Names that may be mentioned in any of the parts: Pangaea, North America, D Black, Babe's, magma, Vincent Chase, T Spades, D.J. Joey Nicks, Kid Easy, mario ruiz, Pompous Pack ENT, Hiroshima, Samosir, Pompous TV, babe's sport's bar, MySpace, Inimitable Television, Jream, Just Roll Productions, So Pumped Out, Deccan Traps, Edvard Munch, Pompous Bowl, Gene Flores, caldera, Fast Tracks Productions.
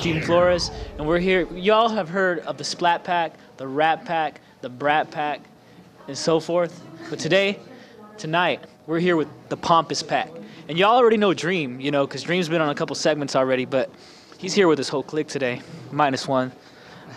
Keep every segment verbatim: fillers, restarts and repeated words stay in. Gene Flores, and we're here. Y'all have heard of the Splat Pack, the Rat Pack, the Brat Pack, and so forth. But today, tonight, we're here with the Pompous Pack. And y'all already know Jream, you know, because Jream's been on a couple segments already, but he's here with his whole clique today, minus one.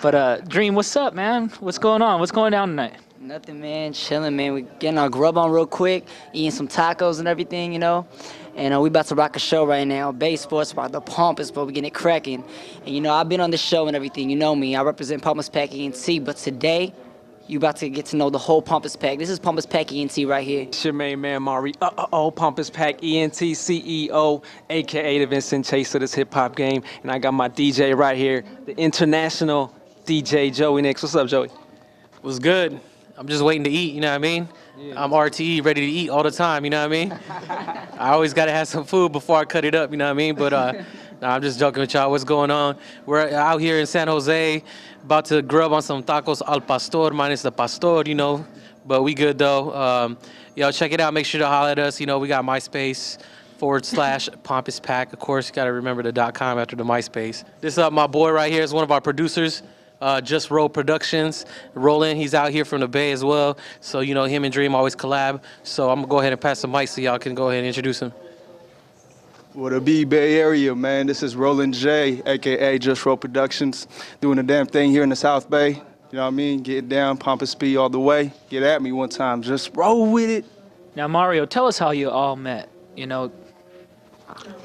But uh, Jream, what's up, man? What's going on? What's going down tonight? Nothing, man. Chilling, man. We getting our grub on real quick, eating some tacos and everything, you know. And uh, we about to rock a show right now. Babe's sports about the Pompous Bowl. We getting it cracking. And you know, I've been on the show and everything. You know me. I represent Pompous Pack E N T. But today, you about to get to know the whole Pompous Pack. This is Pompous Pack E N T right here. It's your main man, Mari. Uh-oh, Pompous Pack E N T C E O, a k a the Vincent Chase of this hip-hop game. And I got my D J right here, the international D J Joey Nicks. What's up, Joey? What's good? I'm just waiting to eat, you know what I mean? Yeah. I'm R T E, ready to eat all the time, you know what I mean? I always got to have some food before I cut it up, you know what I mean? But uh, nah, I'm just joking with y'all. What's going on? We're out here in San Jose, about to grub on some tacos al pastor, minus the pastor, you know. But we good, though. Um, y'all check it out. Make sure to holler at us. You know, we got MySpace forward slash Pompous Pack. Of course, you got to remember the dot com after the MySpace. This up, uh, my boy right here is one of our producers. Uh, Just Roll Productions. Roland, he's out here from the Bay as well. So, you know, him and Jream always collab. So I'm going to go ahead and pass the mic so y'all can go ahead and introduce him. What a B Bay Area, man. This is Roland J, a k a. Just Roll Productions. Doing the damn thing here in the South Bay. You know what I mean? Get down, Pompous P all the way. Get at me one time. Just roll with it. Now, Mario, tell us how you all met, you know.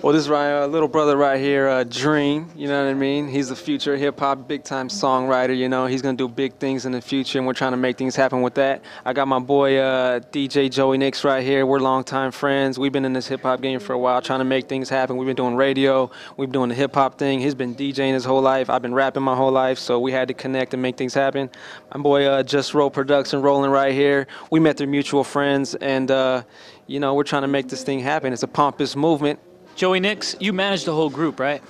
Well, this is my uh, little brother right here, uh, Jream, you know what I mean? He's the future hip-hop big-time songwriter, you know? He's going to do big things in the future, and we're trying to make things happen with that. I got my boy uh, D J Joey Nicks right here. We're longtime friends. We've been in this hip-hop game for a while, trying to make things happen. We've been doing radio. We've been doing the hip-hop thing. He's been DJing his whole life. I've been rapping my whole life, so we had to connect and make things happen. My boy uh, Just Roll Production, Roland right here. We met through mutual friends, and, uh, you know, we're trying to make this thing happen. It's a pompous movement. Joey Nicks, you manage the whole group, right?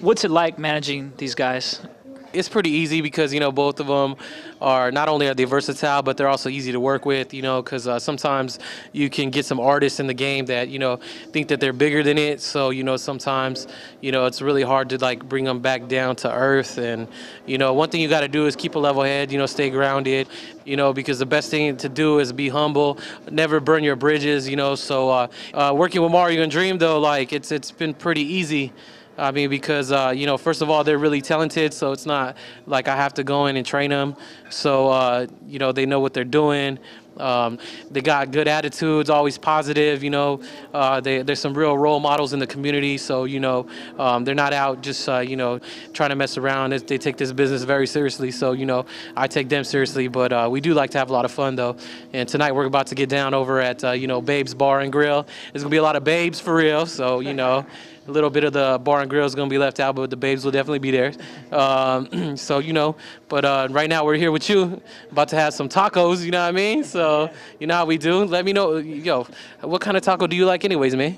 What's it like managing these guys? It's pretty easy because, you know, both of them are not only are they versatile, but they're also easy to work with, you know, because uh, sometimes you can get some artists in the game that, you know, think that they're bigger than it. So, you know, sometimes, you know, it's really hard to, like, bring them back down to earth. And, you know, one thing you got to do is keep a level head, you know, stay grounded, you know, because the best thing to do is be humble, never burn your bridges, you know. So uh, uh, working with Mario and Jream, though, like, it's it's been pretty easy. I mean, because, uh, you know, first of all, they're really talented, so it's not like I have to go in and train them. So, uh, you know, they know what they're doing. Um, they got good attitudes, always positive, you know. Uh, they, there's some real role models in the community, so, you know, um, they're not out just, uh, you know, trying to mess around. They, they take this business very seriously, so, you know, I take them seriously. But uh, we do like to have a lot of fun, though. And tonight we're about to get down over at, uh, you know, Babe's Bar and Grill. There's going to be a lot of babes for real, so, you know. A little bit of the bar and grill is going to be left out, but the babes will definitely be there. Um, so, you know, but uh, right now we're here with you, about to have some tacos, you know what I mean? So, you know how we do. Let me know, yo, what kind of taco do you like anyways, man?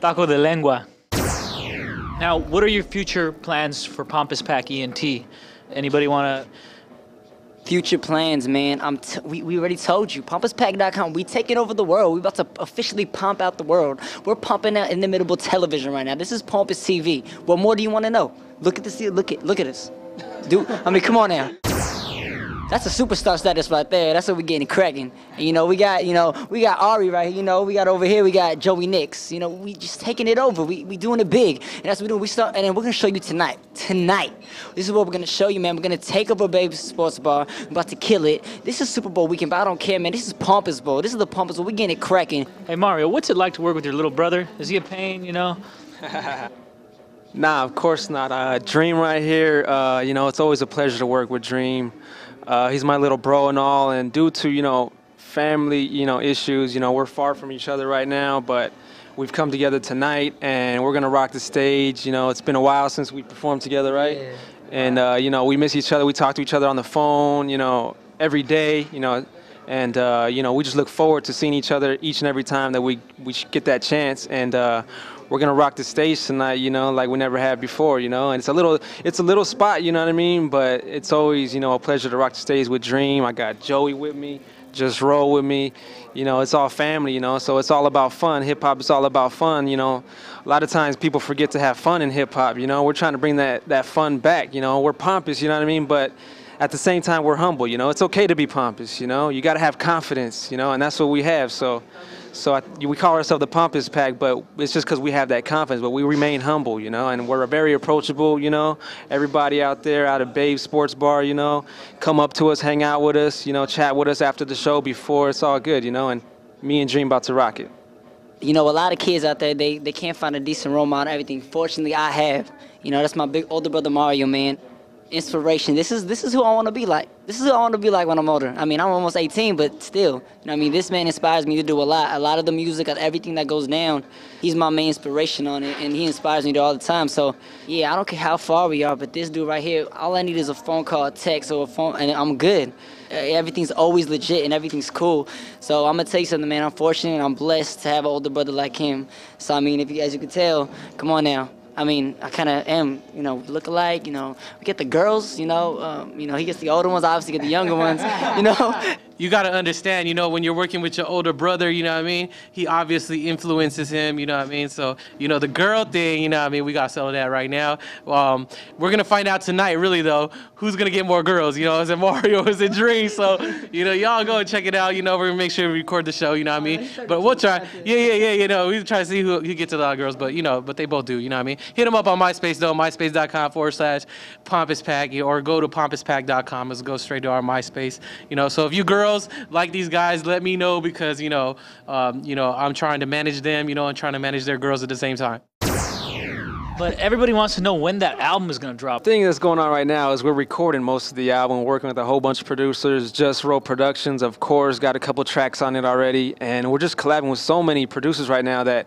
Taco de lengua. Now, what are your future plans for Pompous Pack E N T? Anybody want to... Future plans, man. I'm t we, we already told you. Pompous Pack dot com. We taking over the world. We about to officially pump out the world. We're pumping out Inimitable Television right now. This is Pompous T V. What more do you want to know? Look at this. Look at look at us, dude. I mean, come on now. That's a superstar status right there. That's what we getting cracking. And, you know, we got you know we got Ari right here. You know, we got over here. We got Joey Nicks. You know, we just taking it over. We we doing it big, and that's what we doing. We start, and then we're gonna show you tonight. Tonight. This is what we're going to show you, man. We're going to take over Babe's Sports Bar. We're about to kill it. This is Super Bowl weekend, but I don't care, man. This is Pompous Bowl. This is the Pompous Bowl. We're getting it cracking. Hey, Mario, what's it like to work with your little brother? Is he a pain, you know? Nah, of course not. Uh, Jream right here, uh, you know, it's always a pleasure to work with Jream. Uh, he's my little bro and all, and due to, you know, family, you know, issues, you know, we're far from each other right now, but... We've come together tonight, and we're gonna rock the stage. You know, it's been a while since we performed together, right? Yeah. And uh, you know, we miss each other. We talk to each other on the phone, you know, every day. You know, and uh, you know, we just look forward to seeing each other each and every time that we we get that chance. And uh, we're gonna rock the stage tonight, you know, like we never had before. You know, and it's a little it's a little spot, you know what I mean? But it's always, you know, a pleasure to rock the stage with Jream. I got Joey with me. Just roll with me. You know, it's all family, you know, so it's all about fun. Hip-hop is all about fun, you know. A lot of times people forget to have fun in hip-hop, you know. We're trying to bring that, that fun back, you know. We're pompous, you know what I mean? But at the same time, we're humble, you know. It's okay to be pompous, you know. You got to have confidence, you know, and that's what we have. So so I, we call ourselves the Pompous Pack, but it's just because we have that confidence. But we remain humble, you know, and we're very approachable, you know. Everybody out there, out of Babe's Sports Bar, you know, come up to us, hang out with us, you know, chat with us after the show, before. It's all good, you know, and me and Jream about to rock it. You know, a lot of kids out there, they, they can't find a decent role model, everything. Fortunately, I have. You know, that's my big older brother, Mario, man. Inspiration. This is this is who I want to be like. This is who I want to be like when I'm older. I mean, I'm almost eighteen, but still, you know what I mean? This man inspires me to do a lot. A lot of the music, everything that goes down, he's my main inspiration on it, and he inspires me to all the time. So, yeah, I don't care how far we are, but this dude right here, all I need is a phone call, a text, or a phone, and I'm good. Everything's always legit, and everything's cool. So I'm going to tell you something, man. I'm fortunate, and I'm blessed to have an older brother like him. So, I mean, if you, as you can tell, come on now. I mean, I kind of am, you know, look alike, you know. We get the girls, you know, um, you know, he gets the older ones, I obviously get the younger ones, you know. You got to understand, you know, when you're working with your older brother, you know what I mean, he obviously influences him, you know what I mean. So, you know, the girl thing, you know what I mean, we got to settle that right now. Um, we're going to find out tonight, really, though, who's going to get more girls, you know. Is it Mario, is it Jream? So, you know, y'all go and check it out, you know. We're going to make sure we record the show, you know what I mean. But we'll try, yeah, yeah, yeah, you know, we try to see who, who gets a lot of girls, but, you know, but they both do, you know what I mean. Hit them up on MySpace, though, myspace.com forward slash Pompous Pack, or go to pompous pack dot com. Let's go straight to our MySpace, you know. So if you girls like these guys, let me know, because, you know, um, you know, I'm trying to manage them, you know, and trying to manage their girls at the same time. But everybody wants to know when that album is going to drop. The thing that's going on right now is we're recording most of the album, working with a whole bunch of producers. Just Roll Productions, of course, got a couple tracks on it already. And we're just collabing with so many producers right now that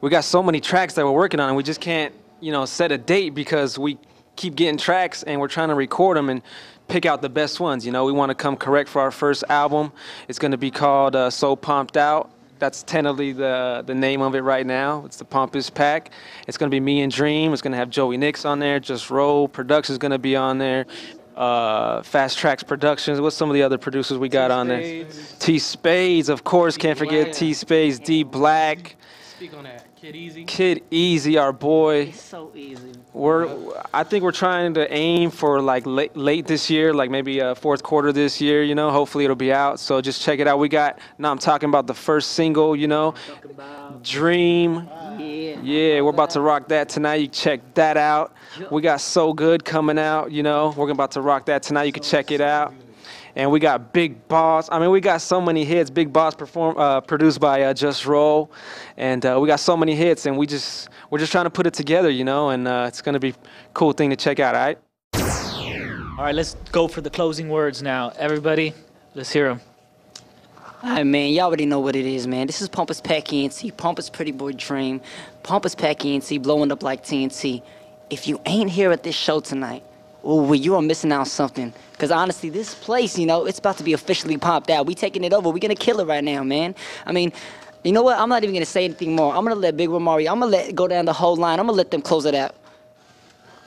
we got so many tracks that we're working on, and we just can't, you know, set a date, because we keep getting tracks and we're trying to record them and pick out the best ones. You know, we want to come correct for our first album. It's going to be called uh, So Pumped Out. That's tentatively the, the name of it right now. It's the Pompous Pack. It's going to be me and Jream. It's going to have Joey Nicks on there. Just Roll Productions is going to be on there. Uh, Fast Tracks Productions. What's some of the other producers we got on there? T Spades, of course. Can't forget T Spades. D Black. Speak on that. Kid Easy. Kid Easy, our boy. He's so easy. We're, I think we're trying to aim for like late, late this year, like maybe uh, fourth quarter this year, you know. Hopefully it'll be out, so just check it out. We got, now I'm talking about the first single, you know, Jream. Yeah. Yeah, we're about to rock that tonight. You check that out. We got So Good coming out, you know. We're about to rock that tonight. You can check it out. And we got Big Boss. I mean, we got so many hits. Big Boss perform, uh, produced by uh, Just Roll, and uh, we got so many hits. And we just we're just trying to put it together, you know. And uh, it's gonna be a cool thing to check out. All right. All right. Let's go for the closing words now, everybody. Let's hear them. All right, man. Y'all already know what it is, man. This is Pompous Pack E N T, Pompous Pretty Boy Jream, Pompous Pack E N T, blowing up like T N T. If you ain't here at this show tonight, ooh, you are missing out something. Because honestly, this place, you know, it's about to be officially popped out. We taking it over. We're going to kill it right now, man. I mean, you know what? I'm not even going to say anything more. I'm going to let Big One Mario, I'm going to let go down the whole line. I'm going to let them close it out.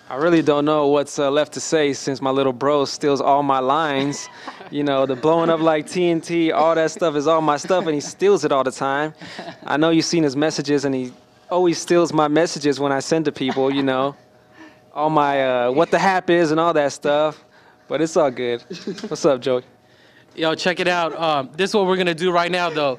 I really don't know what's uh, left to say, since my little bro steals all my lines. You know, the blowing up like T N T, all that stuff is all my stuff, and he steals it all the time. I know you've seen his messages, and he always steals my messages when I send to people, you know. All my, uh, what the hap is and all that stuff. But it's all good. What's up, Joey? Yo, check it out. Um, this is what we're going to do right now, though.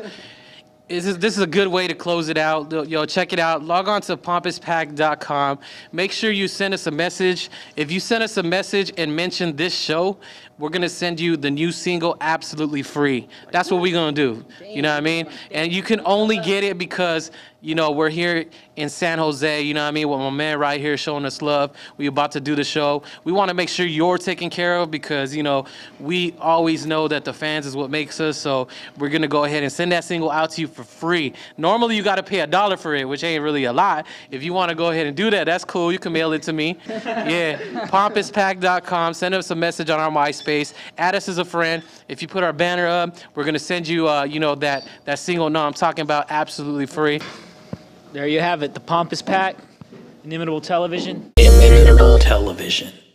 This is, this is a good way to close it out. Yo, check it out. Log on to pompous pack dot com. Make sure you send us a message. If you send us a message and mention this show, we're going to send you the new single absolutely free. That's what we're going to do. You know what I mean? And you can only get it because, you know, we're here in San Jose, you know what I mean, with my man right here showing us love. We about to do the show. We want to make sure you're taken care of, because, you know, we always know that the fans is what makes us. So we're going to go ahead and send that single out to you for free. Normally, you got to pay a dollar for it, which ain't really a lot. If you want to go ahead and do that, that's cool. You can mail it to me. Yeah, pompous pack dot com. Send us a message on our MySpace. Add us as a friend. If you put our banner up, we're going to send you, uh, you know, that, that single, No, I'm Talking About, absolutely free. There you have it, the Pompous Pack, Inimitable Television. Inimitable Television.